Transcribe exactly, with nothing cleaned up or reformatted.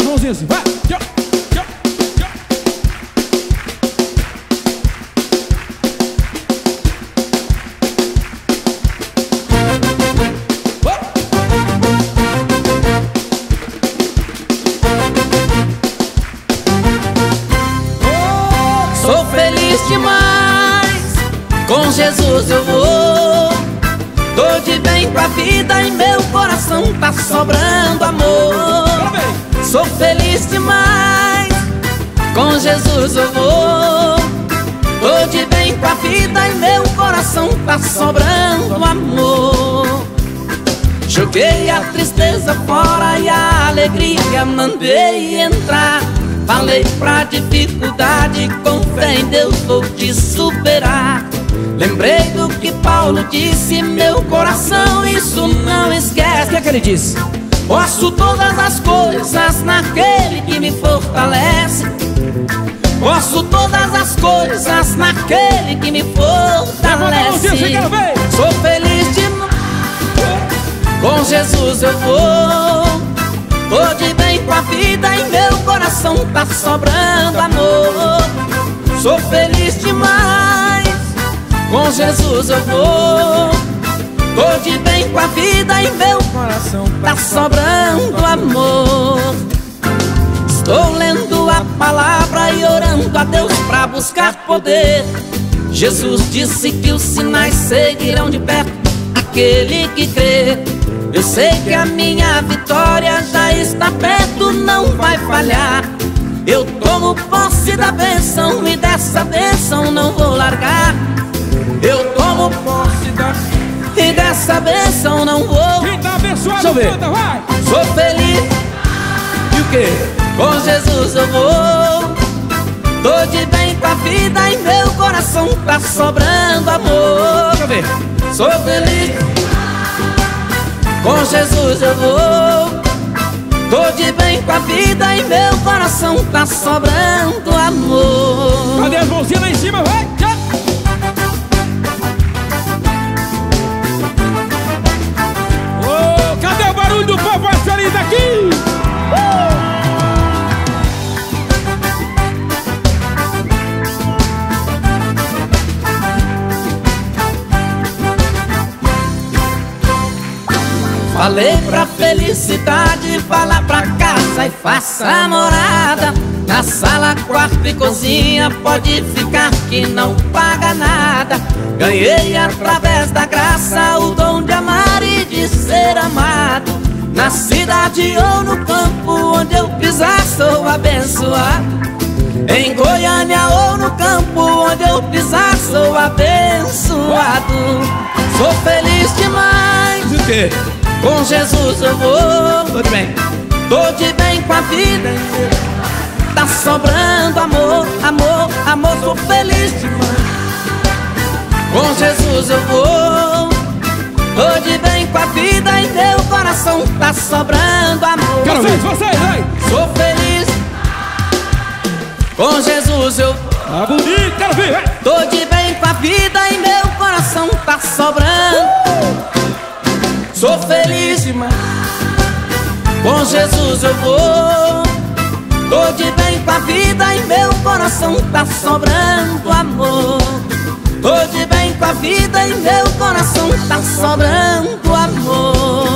as mãozinhas assim, vai! Sou feliz demais, com Jesus eu vou. Tô de bem pra vida e meu coração tá sobrando amor. Sou feliz demais, com Jesus eu vou. Tô de bem pra vida e meu coração tá sobrando amor. Joguei a tristeza fora e a alegria mandei entrar. Falei pra dificuldade, com fé em Deus vou te superar. Lembrei do que Paulo disse, meu coração isso não esquece. O que é que ele disse? Posso todas as coisas naquele que me fortalece. Posso todas as coisas naquele que me fortalece. Sou feliz demais, com Jesus eu vou. Tô de bem com a vida e meu coração tá sobrando amor. Sou feliz demais, com Jesus eu vou. Tô de bem com a vida e meu coração tá sobrando amor. Estou lendo a palavra e orando a Deus pra buscar poder. Jesus disse que os sinais seguirão de perto aquele que crê. Eu sei que a minha vitória já está perto, não vai falhar. Eu tomo posse da bênção e dessa bênção não vou largar. Eu tomo posse da e dessa bênção não vou. Quem tá abençoado, canta, vai! Sou feliz. E o quê? Com Jesus eu vou. Tô de bem com a vida e meu coração tá sobrando amor. Deixa eu ver. Sou feliz. Com Jesus eu vou. Tô de bem com a vida e meu coração tá sobrando amor. Cadê as mãozinhas lá em cima? Vai! Já. Oh, cadê o barulho do povo feliz aqui? Falei pra felicidade, fala pra casa e faça a morada. Na sala, quarto e cozinha, pode ficar que não paga nada. Ganhei através da graça o dom de amar e de ser amado. Na cidade ou no campo, onde eu pisar sou abençoado. Em Goiânia ou no campo, onde eu pisar sou abençoado. Sou feliz demais. O quê? Com Jesus eu vou. Tô de bem, tô de bem com a vida. Tá sobrando amor, amor, amor. Sou feliz demais. Com Jesus eu vou. Tô de bem com a vida e meu coração tá sobrando amor. Quero vocês, vocês, vai! Sou feliz. Com Jesus eu vou. Tá bonito, quero ver, vai! Tô de bem com a vida e meu coração tá sobrando. Sou feliz demais, com Jesus eu vou. Tô de bem com a vida e meu coração tá sobrando amor. Tô de bem com a vida e meu coração tá sobrando amor.